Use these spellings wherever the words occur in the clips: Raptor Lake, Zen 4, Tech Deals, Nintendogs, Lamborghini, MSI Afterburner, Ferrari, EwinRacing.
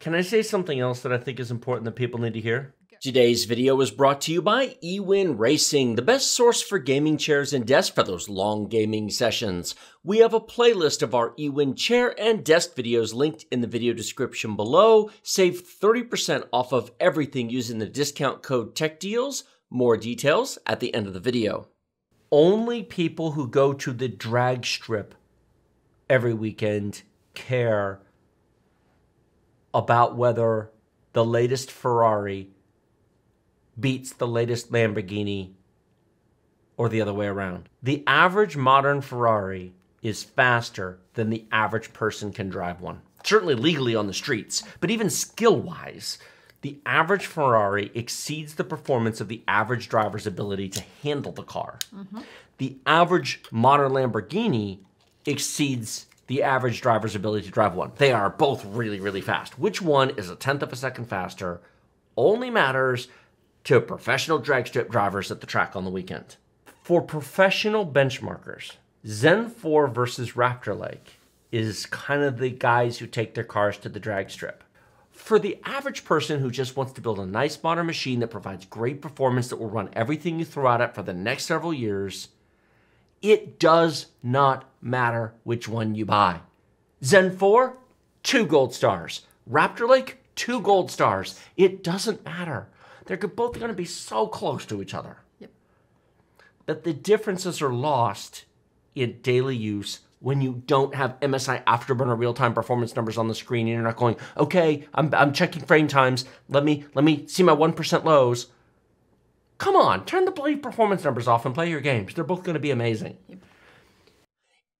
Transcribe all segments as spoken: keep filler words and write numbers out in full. Can I say something else that I think is important that people need to hear? Today's video is brought to you by EwinRacing, the best source for gaming chairs and desks for those long gaming sessions. We have a playlist of our Ewin chair and desk videos linked in the video description below. Save thirty percent off of everything using the discount code TechDeals. More details at the end of the video. Only people who go to the drag strip every weekend care about whether the latest Ferrari beats the latest Lamborghini or the other way around. The average modern Ferrari is faster than the average person can drive one. Certainly legally on the streets, but even skill-wise, the average Ferrari exceeds the performance of the average driver's ability to handle the car. Mm-hmm. The average modern Lamborghini exceeds the average driver's ability to drive one. They are both really, really fast. Which one is a tenth of a second faster only matters to professional drag strip drivers at the track on the weekend. For professional benchmarkers, Zen four versus Raptor Lake is kind of the guys who take their cars to the drag strip. For the average person who just wants to build a nice modern machine that provides great performance that will run everything you throw at it for the next several years, it does not matter which one you buy. Zen four, two gold stars. Raptor Lake, two gold stars. It doesn't matter. They're both going to be so close to each other yep. that the differences are lost in daily use when you don't have M S I Afterburner real-time performance numbers on the screen and you're not going, okay, I'm, I'm checking frame times. Let me, let me see my one percent lows. Come on, turn the bloody performance numbers off and play your games. They're both going to be amazing. Yep.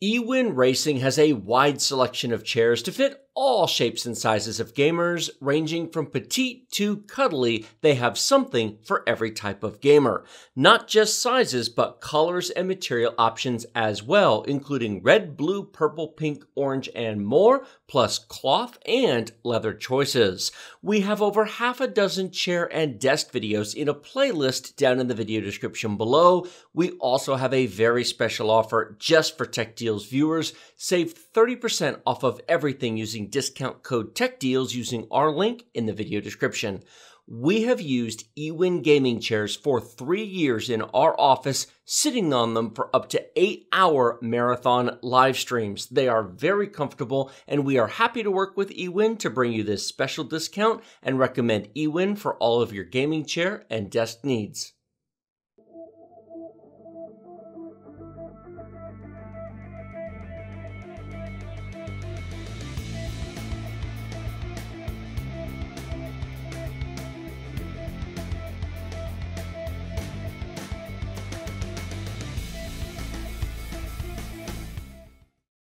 Ewin Racing has a wide selection of chairs to fit all shapes and sizes of gamers, ranging from petite to cuddly. They have something for every type of gamer. Not just sizes, but colors and material options as well, including red, blue, purple, pink, orange, and more, plus cloth and leather choices. We have over half a dozen chair and desk videos in a playlist down in the video description below. We also have a very special offer just for Tech Deals viewers. Save thirty percent off of everything using discount code TechDeals using our link in the video description. We have used Ewin gaming chairs for three years in our office, sitting on them for up to eight hour marathon live streams. They are very comfortable, and we are happy to work with Ewin to bring you this special discount and recommend Ewin for all of your gaming chair and desk needs.